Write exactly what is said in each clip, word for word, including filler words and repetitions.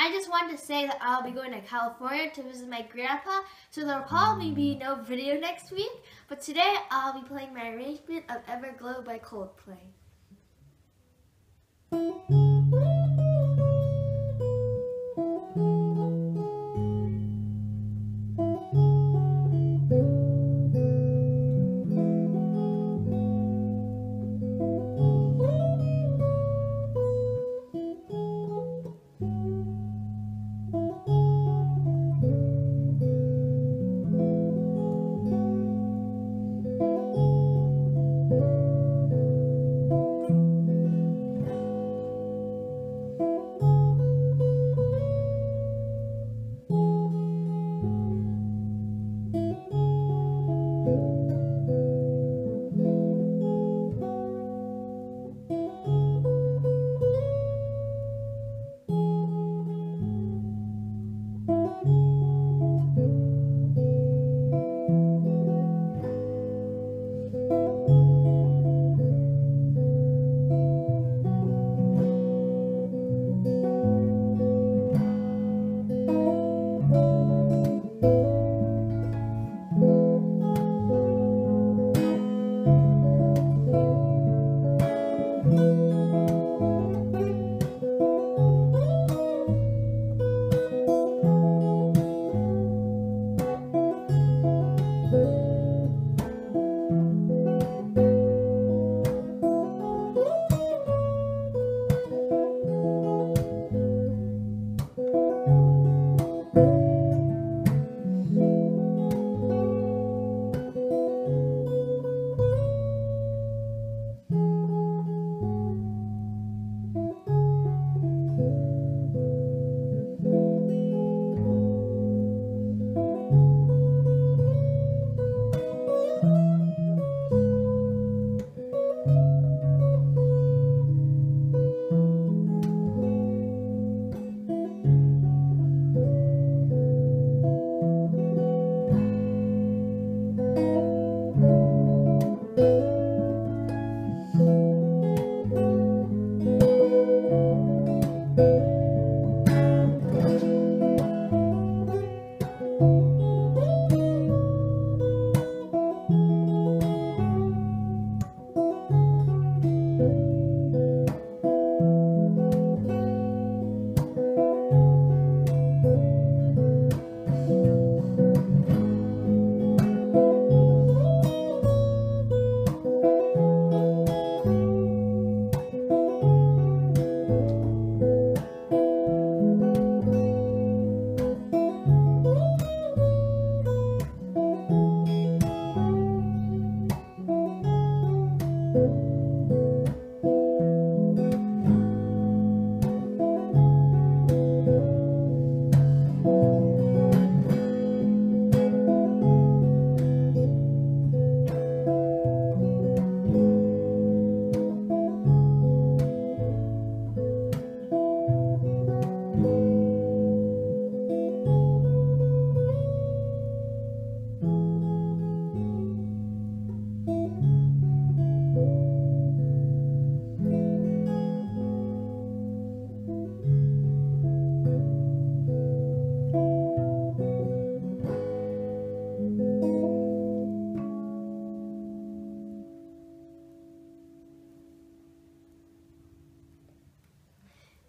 I just wanted to say that I'll be going to California to visit my grandpa, so there'll probably be no video next week, but today I'll be playing my arrangement of Everglow by Coldplay.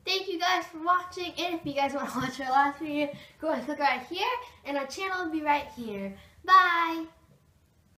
Thank you guys for watching, and if you guys want to watch our last video, go ahead and click right here, and our channel will be right here. Bye!